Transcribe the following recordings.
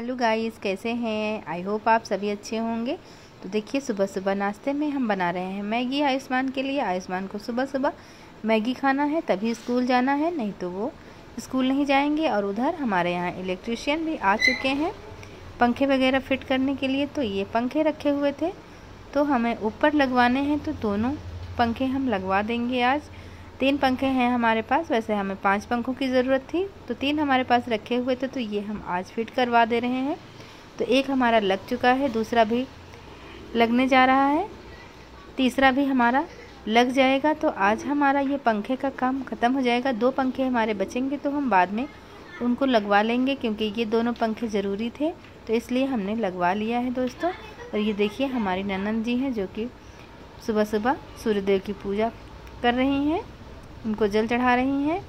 Hello guys, कैसे हैं? I hope आप सभी अच्छे होंगे। तो देखिए, सुबह सुबह नाश्ते में हम बना रहे हैं मैगी आयुष्मान के लिए। आयुष्मान को सुबह सुबह मैगी खाना है, तभी स्कूल जाना है, नहीं तो वो स्कूल नहीं जाएंगे। और उधर हमारे यहाँ इलेक्ट्रिशियन भी आ चुके हैं पंखे वगैरह फिट करने के लिए। तो ये पंखे रखे हुए थे तो हमें ऊपर लगवाने हैं, तो दोनों पंखे हम लगवा देंगे। आज 3 पंखे हैं हमारे पास, वैसे हमें 5 पंखों की ज़रूरत थी, तो 3 हमारे पास रखे हुए थे, तो ये हम आज फिट करवा दे रहे हैं। तो एक हमारा लग चुका है, दूसरा भी लगने जा रहा है, तीसरा भी हमारा लग जाएगा। तो आज हमारा ये पंखे का काम ख़त्म हो जाएगा। 2 पंखे हमारे बचेंगे तो हम बाद में उनको लगवा लेंगे, क्योंकि ये दोनों पंखे ज़रूरी थे, तो इसलिए हमने लगवा लिया है दोस्तों। और ये देखिए हमारी ननंद जी हैं, जो कि सुबह सुबह सूर्यदेव की पूजा कर रही हैं, उनको जल चढ़ा रही हैं।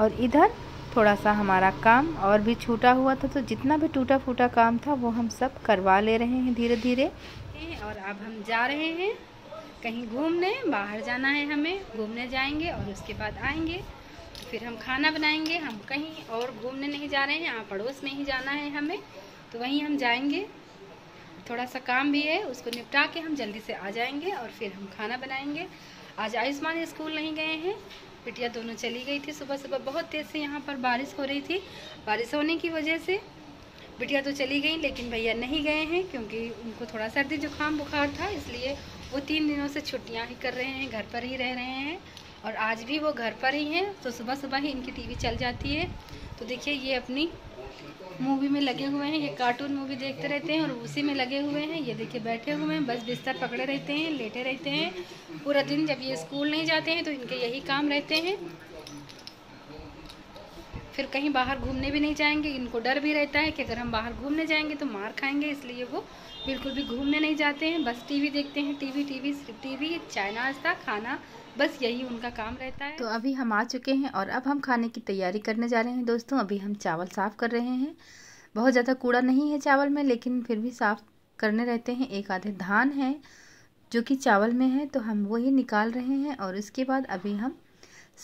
और इधर थोड़ा सा हमारा काम और भी छूटा हुआ था, तो जितना भी टूटा फूटा काम था वो हम सब करवा ले रहे हैं धीरे धीरे। और अब हम जा रहे हैं कहीं घूमने, बाहर जाना है हमें, घूमने जाएंगे और उसके बाद आएंगे, फिर हम खाना बनाएंगे। हम कहीं और घूमने नहीं जा रहे हैं, यहाँ पड़ोस में ही जाना है हमें, तो वहीं हम जाएंगे। थोड़ा सा काम भी है, उसको निपटा के हम जल्दी से आ जाएंगे और फिर हम खाना बनाएंगे। आज आयुष्मान स्कूल नहीं गए हैं, बिटिया दोनों चली गई थी। सुबह सुबह बहुत तेज़ से यहाँ पर बारिश हो रही थी, बारिश होने की वजह से बिटिया तो चली गई, लेकिन भैया नहीं गए हैं, क्योंकि उनको थोड़ा सर्दी जुकाम बुखार था, इसलिए वो 3 दिनों से छुट्टियाँ ही कर रहे हैं, घर पर ही रह रहे हैं। और आज भी वो घर पर ही हैं, तो सुबह सुबह ही इनकी टीवी चल जाती है। तो देखिए ये अपनी मूवी में लगे हुए हैं, ये कार्टून मूवी देखते रहते हैं और उसी में लगे हुए हैं। ये देखिए बैठे हुए हैं, बस बिस्तर पकड़े रहते हैं, लेटे रहते हैं पूरा दिन। जब ये स्कूल नहीं जाते हैं तो इनके यही काम रहते हैं। फिर कहीं बाहर घूमने भी नहीं जाएंगे, इनको डर भी रहता है कि अगर हम बाहर घूमने जाएंगे तो मार खाएंगे, इसलिए वो बिल्कुल भी घूमने नहीं जाते हैं, बस टीवी देखते हैं। टीवी टीवी टीवी, चाय नाश्ता, खाना, बस यही उनका काम रहता है। तो अभी हम आ चुके हैं और अब हम खाने की तैयारी करने जा रहे हैं दोस्तों। अभी हम चावल साफ़ कर रहे हैं, बहुत ज़्यादा कूड़ा नहीं है चावल में, लेकिन फिर भी साफ़ करने रहते हैं। एक आधे धान है जो कि चावल में है, तो हम वही निकाल रहे हैं। और इसके बाद अभी हम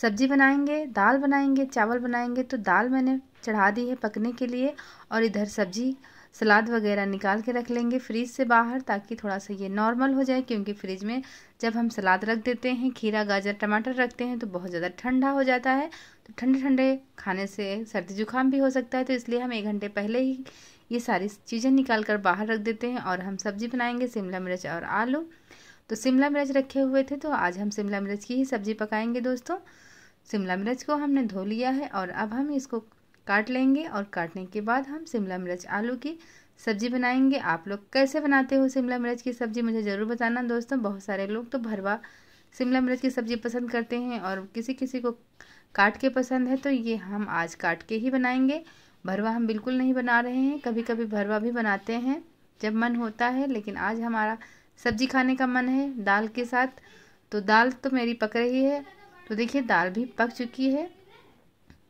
सब्जी बनाएंगे, दाल बनाएंगे, चावल बनाएंगे। तो दाल मैंने चढ़ा दी है पकने के लिए, और इधर सब्जी सलाद वगैरह निकाल के रख लेंगे फ्रिज से बाहर, ताकि थोड़ा सा ये नॉर्मल हो जाए, क्योंकि फ्रिज में जब हम सलाद रख देते हैं, खीरा गाजर टमाटर रखते हैं, तो बहुत ज़्यादा ठंडा हो जाता है। तो ठंडे ठंडे खाने से सर्दी जुकाम भी हो सकता है, तो इसलिए हम 1 घंटे पहले ही ये सारी चीज़ें निकाल कर बाहर रख देते हैं। और हम सब्जी बनाएंगे शिमला मिर्च और आलू। तो शिमला मिर्च रखे हुए थे, तो आज हम शिमला मिर्च की ही सब्ज़ी पकाएंगे दोस्तों। शिमला मिर्च को हमने धो लिया है और अब हम इसको काट लेंगे, और काटने के बाद हम शिमला मिर्च आलू की सब्ज़ी बनाएंगे। आप लोग कैसे बनाते हो शिमला मिर्च की सब्ज़ी, मुझे ज़रूर बताना दोस्तों। बहुत सारे लोग तो भरवा शिमला मिर्च की सब्ज़ी पसंद करते हैं, और किसी किसी को काट के पसंद है, तो ये हम आज काट के ही बनाएंगे। भरवा हम बिल्कुल नहीं बना रहे हैं, कभी कभी भरवा भी बनाते हैं जब मन होता है, लेकिन आज हमारा सब्जी खाने का मन है दाल के साथ। तो दाल तो मेरी पक रही है, तो देखिए दाल भी पक चुकी है।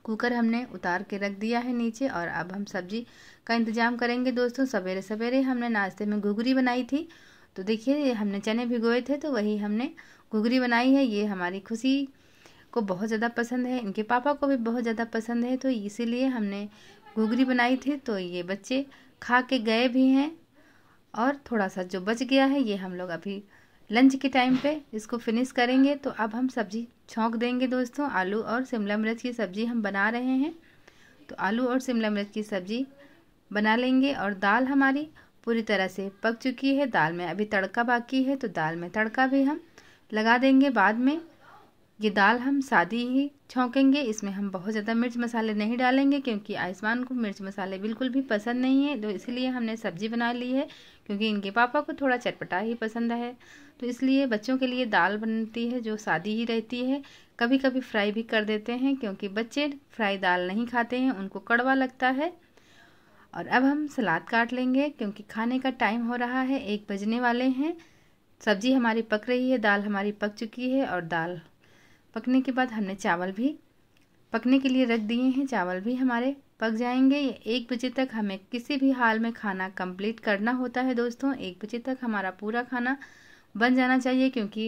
कुकर हमने उतार के रख दिया है नीचे, और अब हम सब्जी का इंतज़ाम करेंगे दोस्तों। सवेरे सवेरे हमने नाश्ते में घुघरी बनाई थी, तो देखिए हमने चने भिगोए थे, तो वही हमने घुघरी बनाई है। ये हमारी खुशी को बहुत ज़्यादा पसंद है, इनके पापा को भी बहुत ज़्यादा पसंद है, तो इसीलिए हमने घुघरी बनाई थी। तो ये बच्चे खा के गए भी हैं, और थोड़ा सा जो बच गया है ये हम लोग अभी लंच के टाइम पे इसको फिनिश करेंगे। तो अब हम सब्ज़ी छौंक देंगे दोस्तों। आलू और शिमला मिर्च की सब्ज़ी हम बना रहे हैं, तो आलू और शिमला मिर्च की सब्ज़ी बना लेंगे। और दाल हमारी पूरी तरह से पक चुकी है, दाल में अभी तड़का बाकी है, तो दाल में तड़का भी हम लगा देंगे बाद में। ये दाल हम सादी ही छौंकेंगे, इसमें हम बहुत ज़्यादा मिर्च मसाले नहीं डालेंगे, क्योंकि आयुष्मान को मिर्च मसाले बिल्कुल भी पसंद नहीं है, तो इसलिए हमने सब्ज़ी बना ली है, क्योंकि इनके पापा को थोड़ा चटपटा ही पसंद है। तो इसलिए बच्चों के लिए दाल बनती है जो सादी ही रहती है, कभी कभी फ्राई भी कर देते हैं, क्योंकि बच्चे फ्राई दाल नहीं खाते हैं, उनको कड़वा लगता है। और अब हम सलाद काट लेंगे, क्योंकि खाने का टाइम हो रहा है, 1 बजने वाले हैं। सब्ज़ी हमारी पक रही है, दाल हमारी पक चुकी है, और दाल पकने के बाद हमने चावल भी पकने के लिए रख दिए हैं, चावल भी हमारे पक जाएंगे। 1 बजे तक हमें किसी भी हाल में खाना कंप्लीट करना होता है दोस्तों। 1 बजे तक हमारा पूरा खाना बन जाना चाहिए, क्योंकि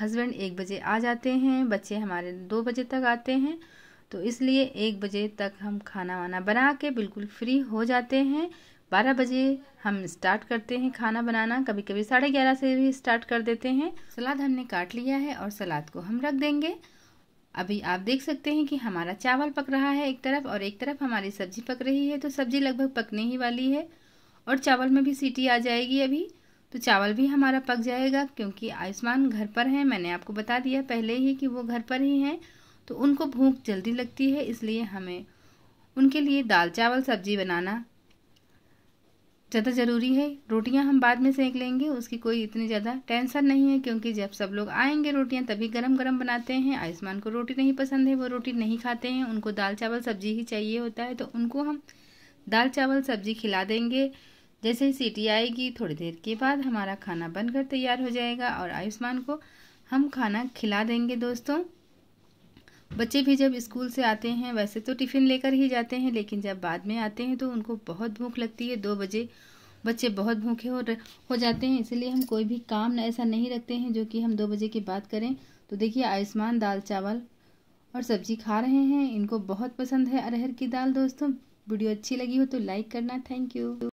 हस्बैंड 1 बजे आ जाते हैं, बच्चे हमारे 2 बजे तक आते हैं, तो इसलिए 1 बजे तक हम खाना वाना बना के बिल्कुल फ्री हो जाते हैं। 12 बजे हम स्टार्ट करते हैं खाना बनाना, कभी कभी 11:30 से भी स्टार्ट कर देते हैं। सलाद हमने काट लिया है और सलाद को हम रख देंगे। अभी आप देख सकते हैं कि हमारा चावल पक रहा है एक तरफ और एक तरफ हमारी सब्जी पक रही है। तो सब्जी लगभग पकने ही वाली है और चावल में भी सीटी आ जाएगी अभी, तो चावल भी हमारा पक जाएगा। क्योंकि आयुष्मान घर पर हैं, मैंने आपको बता दिया पहले ही कि वो घर पर ही हैं, तो उनको भूख जल्दी लगती है, इसलिए हमें उनके लिए दाल चावल सब्जी बनाना ज़्यादा ज़रूरी है। रोटियां हम बाद में सेंक लेंगे, उसकी कोई इतनी ज़्यादा टेंशन नहीं है, क्योंकि जब सब लोग आएंगे रोटियां तभी गरम गरम बनाते हैं। आयुष्मान को रोटी नहीं पसंद है, वो रोटी नहीं खाते हैं, उनको दाल चावल सब्जी ही चाहिए होता है, तो उनको हम दाल चावल सब्जी खिला देंगे। जैसे ही सीटी आएगी थोड़ी देर के बाद हमारा खाना बनकर तैयार हो जाएगा और आयुष्मान को हम खाना खिला देंगे। दोस्तों, बच्चे भी जब स्कूल से आते हैं वैसे तो टिफ़िन लेकर ही जाते हैं, लेकिन जब बाद में आते हैं तो उनको बहुत भूख लगती है। 2 बजे बच्चे बहुत भूखे हो जाते हैं, इसलिए हम कोई भी काम ऐसा नहीं रखते हैं जो कि हम 2 बजे की बात करें। तो देखिए आयुष्मान दाल चावल और सब्जी खा रहे हैं, इनको बहुत पसंद है अरहर की दाल। दोस्तों, वीडियो अच्छी लगी हो तो लाइक करना। Thank you.